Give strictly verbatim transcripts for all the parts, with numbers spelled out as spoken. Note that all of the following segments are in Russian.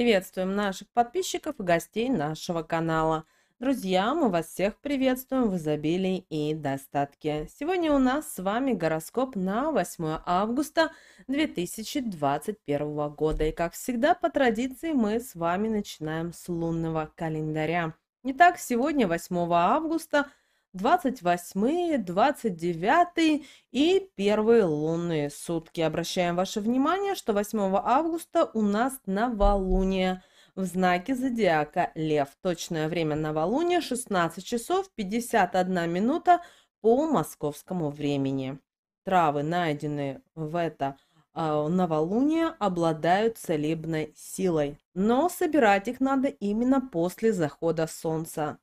Приветствуем наших подписчиков и гостей нашего канала. Друзья, мы вас всех приветствуем в изобилии и достатке. Сегодня у нас с вами гороскоп на восьмое августа две тысячи двадцать первого года. И как всегда, по традиции, мы с вами начинаем с лунного календаря. Итак, сегодня восьмое августа. двадцать восьмое, двадцать девятое и первые лунные сутки. Обращаем ваше внимание, что восьмого августа у нас новолуние в знаке зодиака Лев. Точное время новолуния шестнадцать часов пятьдесят одна минута по московскому времени. Травы, найденные в это э, новолуние, обладают целебной силой, но собирать их надо именно после захода солнца.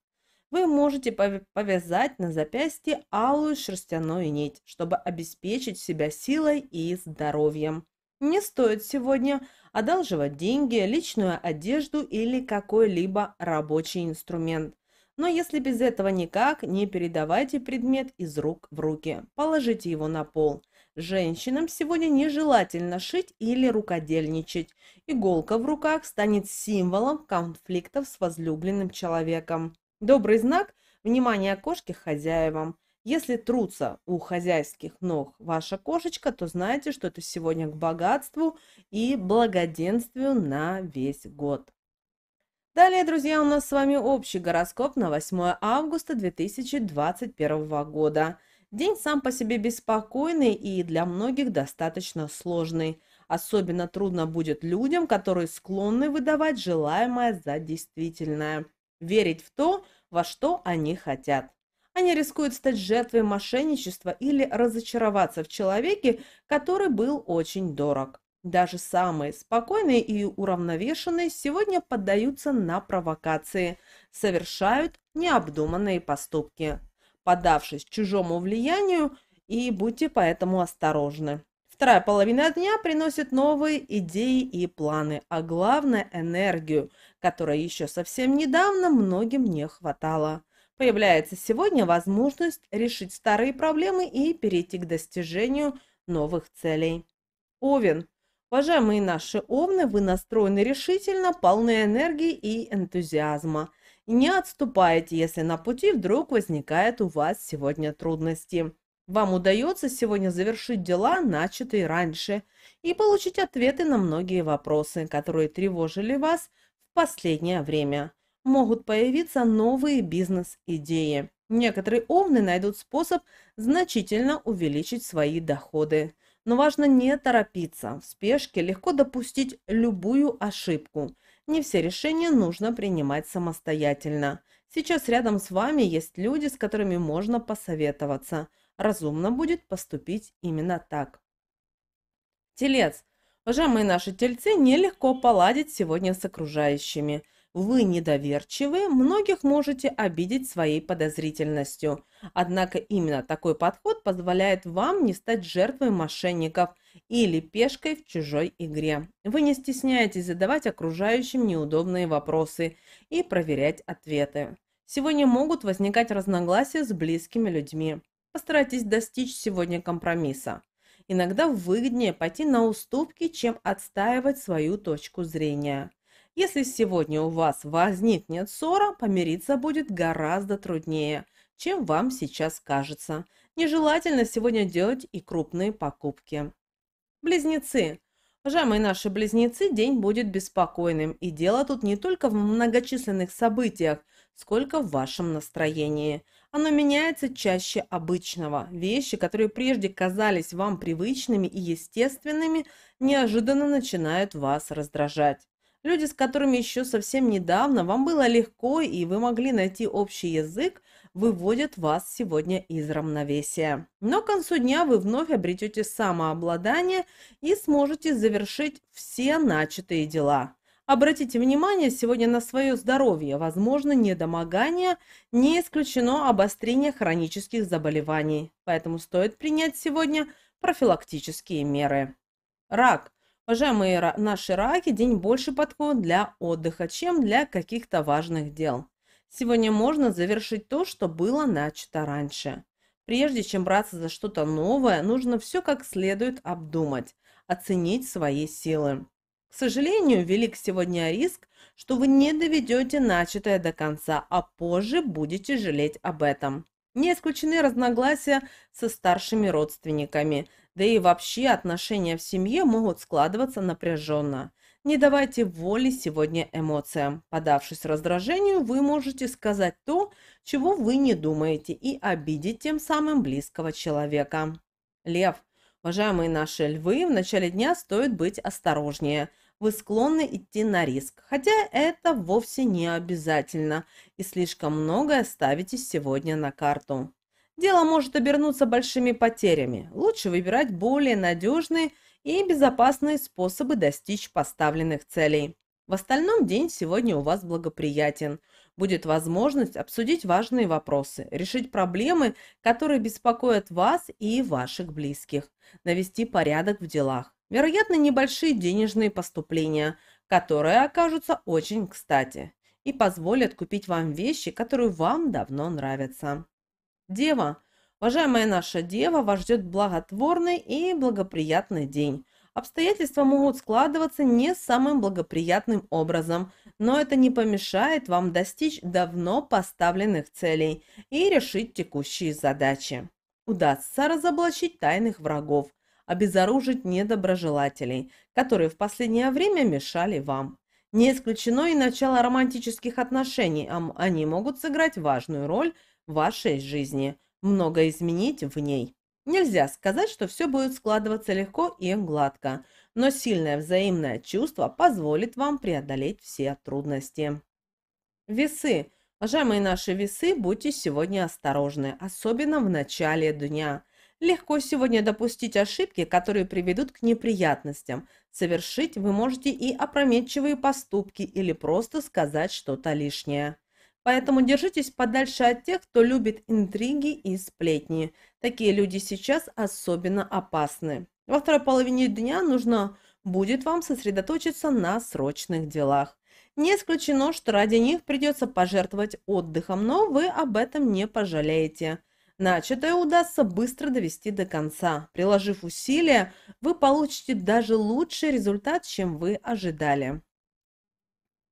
Вы можете повязать на запястье алую шерстяную нить, чтобы обеспечить себя силой и здоровьем. Не стоит сегодня одалживать деньги, личную одежду или какой-либо рабочий инструмент. Но если без этого никак, не передавайте предмет из рук в руки. Положите его на пол. Женщинам сегодня нежелательно шить или рукодельничать. Иголка в руках станет символом конфликтов с возлюбленным человеком. Добрый знак – внимание кошки хозяевам. Если трутся у хозяйских ног ваша кошечка, то знайте, что это сегодня к богатству и благоденствию на весь год. Далее, друзья, у нас с вами общий гороскоп на восьмое августа две тысячи двадцать первого года. День сам по себе беспокойный и для многих достаточно сложный. Особенно трудно будет людям, которые склонны выдавать желаемое за действительное. Верить в то, во что они хотят. Они рискуют стать жертвой мошенничества или разочароваться в человеке, который был очень дорог. Даже самые спокойные и уравновешенные сегодня поддаются на провокации, совершают необдуманные поступки, поддавшись чужому влиянию, и будьте поэтому осторожны. Вторая половина дня приносит новые идеи и планы, а главное – энергию, которой еще совсем недавно многим не хватало. Появляется сегодня возможность решить старые проблемы и перейти к достижению новых целей. Овен. Уважаемые наши овны, вы настроены решительно, полны энергии и энтузиазма. Не отступайте, если на пути вдруг возникают у вас сегодня трудности. Вам удается сегодня завершить дела, начатые раньше, и получить ответы на многие вопросы, которые тревожили вас в последнее время. Могут появиться новые бизнес-идеи. Некоторые овны найдут способ значительно увеличить свои доходы. Но важно не торопиться. В спешке легко допустить любую ошибку. Не все решения нужно принимать самостоятельно. Сейчас рядом с вами есть люди, с которыми можно посоветоваться. Разумно будет поступить именно так. Телец. Уважаемые наши тельцы, нелегко поладить сегодня с окружающими. Вы недоверчивы, многих можете обидеть своей подозрительностью. Однако именно такой подход позволяет вам не стать жертвой мошенников или пешкой в чужой игре. Вы не стесняетесь задавать окружающим неудобные вопросы и проверять ответы. Сегодня могут возникать разногласия с близкими людьми. Постарайтесь достичь сегодня компромисса. Иногда выгоднее пойти на уступки, чем отстаивать свою точку зрения. Если сегодня у вас возникнет ссора, помириться будет гораздо труднее, чем вам сейчас кажется. Нежелательно сегодня делать и крупные покупки. Близнецы. Уважаемые наши близнецы, день будет беспокойным. И дело тут не только в многочисленных событиях, сколько в вашем настроении. Оно меняется чаще обычного. Вещи, которые прежде казались вам привычными и естественными, неожиданно начинают вас раздражать. Люди, с которыми еще совсем недавно вам было легко и вы могли найти общий язык, выводят вас сегодня из равновесия. Но к концу дня вы вновь обретете самообладание и сможете завершить все начатые дела. Обратите внимание сегодня на свое здоровье, возможно, недомогание, не исключено обострение хронических заболеваний, поэтому стоит принять сегодня профилактические меры. Рак. Уважаемые наши раки, день больше подходит для отдыха, чем для каких-то важных дел. Сегодня можно завершить то, что было начато раньше. Прежде чем браться за что-то новое, нужно все как следует обдумать, оценить свои силы. К сожалению, велик сегодня риск, что вы не доведете начатое до конца, а позже будете жалеть об этом. Не исключены разногласия со старшими родственниками, да и вообще отношения в семье могут складываться напряженно. Не давайте воли сегодня эмоциям. Поддавшись раздражению, вы можете сказать то, чего вы не думаете, и обидеть тем самым близкого человека. Лев. Уважаемые наши львы, в начале дня стоит быть осторожнее. Вы склонны идти на риск, хотя это вовсе не обязательно, и слишком многое ставите сегодня на карту. Дело может обернуться большими потерями. Лучше выбирать более надежные и безопасные способы достичь поставленных целей. В остальном день сегодня у вас благоприятен. Будет возможность обсудить важные вопросы, решить проблемы, которые беспокоят вас и ваших близких, навести порядок в делах. Вероятно, небольшие денежные поступления, которые окажутся очень кстати и позволят купить вам вещи, которые вам давно нравятся. Дева. Уважаемая наша Дева, вас ждет благотворный и благоприятный день. Обстоятельства могут складываться не самым благоприятным образом, но это не помешает вам достичь давно поставленных целей и решить текущие задачи. Удастся разоблачить тайных врагов, обезоружить недоброжелателей, которые в последнее время мешали вам. Не исключено и начало романтических отношений, а они могут сыграть важную роль в вашей жизни, много изменить в ней. Нельзя сказать, что все будет складываться легко и гладко, но сильное взаимное чувство позволит вам преодолеть все трудности. Весы. Уважаемые наши весы, будьте сегодня осторожны, особенно в начале дня. Легко сегодня допустить ошибки, которые приведут к неприятностям. Совершить вы можете и опрометчивые поступки или просто сказать что-то лишнее. Поэтому держитесь подальше от тех, кто любит интриги и сплетни. Такие люди сейчас особенно опасны. Во второй половине дня нужно будет вам сосредоточиться на срочных делах. Не исключено, что ради них придется пожертвовать отдыхом, но вы об этом не пожалеете. Начатое удастся быстро довести до конца. Приложив усилия, вы получите даже лучший результат, чем вы ожидали.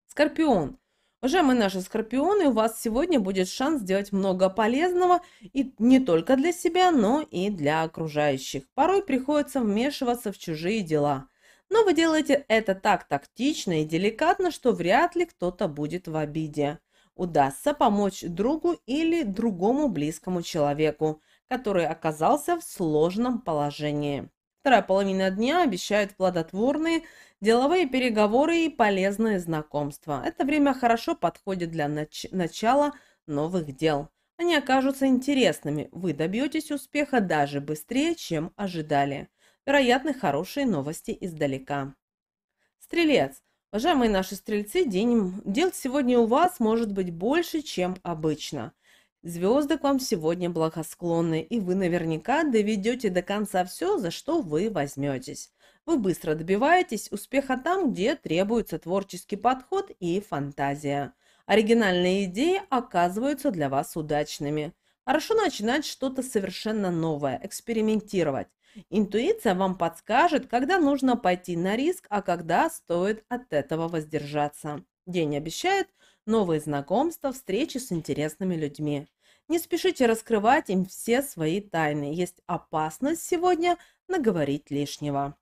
Скорпион. Уважаемые наши скорпионы, у вас сегодня будет шанс сделать много полезного и не только для себя, но и для окружающих. Порой приходится вмешиваться в чужие дела. Но вы делаете это так тактично и деликатно, что вряд ли кто-то будет в обиде. Удастся помочь другу или другому близкому человеку, который оказался в сложном положении. Вторая половина дня обещает плодотворные деловые переговоры и полезные знакомства. Это время хорошо подходит для нач- начала новых дел. Они окажутся интересными, вы добьетесь успеха даже быстрее, чем ожидали. Вероятны хорошие новости издалека. Стрелец. Уважаемые наши стрельцы, день, дел сегодня у вас может быть больше, чем обычно. Звезды к вам сегодня благосклонны, и вы наверняка доведете до конца все, за что вы возьметесь. Вы быстро добиваетесь успеха там, где требуется творческий подход и фантазия. Оригинальные идеи оказываются для вас удачными. Хорошо начинать что-то совершенно новое, экспериментировать. Интуиция вам подскажет, когда нужно пойти на риск, а когда стоит от этого воздержаться. День обещает новые знакомства, встречи с интересными людьми. Не спешите раскрывать им все свои тайны. Есть опасность сегодня наговорить лишнего.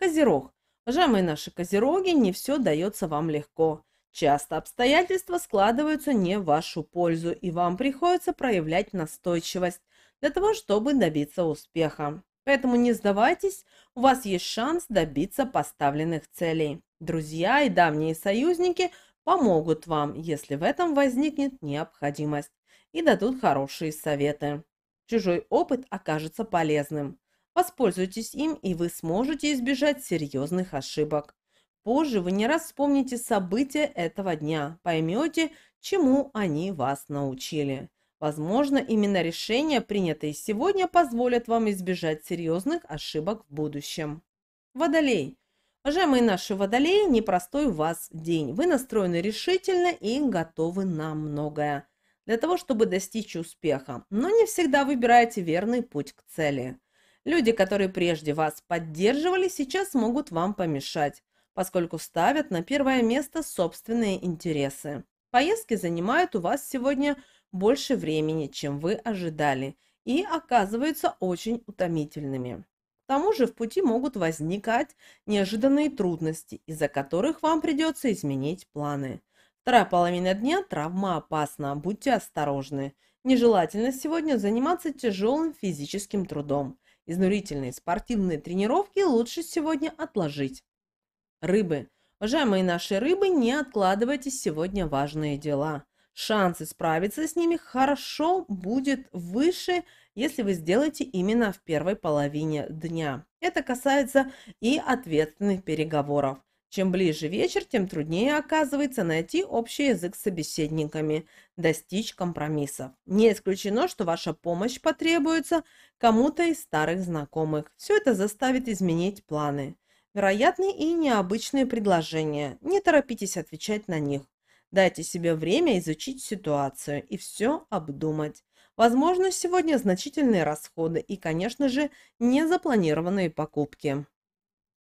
Козерог. Уважаемые наши козероги, не все дается вам легко. Часто обстоятельства складываются не в вашу пользу, и вам приходится проявлять настойчивость для того, чтобы добиться успеха. Поэтому не сдавайтесь, у вас есть шанс добиться поставленных целей. Друзья и давние союзники помогут вам, если в этом возникнет необходимость, и дадут хорошие советы. Чужой опыт окажется полезным. Воспользуйтесь им, и вы сможете избежать серьезных ошибок. Позже вы не раз вспомните события этого дня, поймете, чему они вас научили. Возможно, именно решения, принятые сегодня, позволят вам избежать серьезных ошибок в будущем. Водолей. Уважаемые наши водолеи, непростой у вас день. Вы настроены решительно и готовы на многое для того, чтобы достичь успеха, но не всегда выбираете верный путь к цели. Люди, которые прежде вас поддерживали, сейчас могут вам помешать. поскольку ставят на первое место собственные интересы. Поездки занимают у вас сегодня больше времени, чем вы ожидали, и оказываются очень утомительными. К тому же в пути могут возникать неожиданные трудности, из-за которых вам придется изменить планы. Вторая половина дня травмоопасна, будьте осторожны. Нежелательно сегодня заниматься тяжелым физическим трудом. Изнурительные спортивные тренировки лучше сегодня отложить. Рыбы. Уважаемые наши рыбы, не откладывайте сегодня важные дела. Шансы справиться с ними хорошо будет выше, если вы сделаете именно в первой половине дня. Это касается и ответственных переговоров. Чем ближе вечер, тем труднее оказывается найти общий язык с собеседниками, достичь компромиссов. Не исключено, что ваша помощь потребуется кому-то из старых знакомых. Все это заставит изменить планы. Вероятны и необычные предложения. Не торопитесь отвечать на них. Дайте себе время изучить ситуацию и все обдумать. Возможно, сегодня значительные расходы и, конечно же, незапланированные покупки.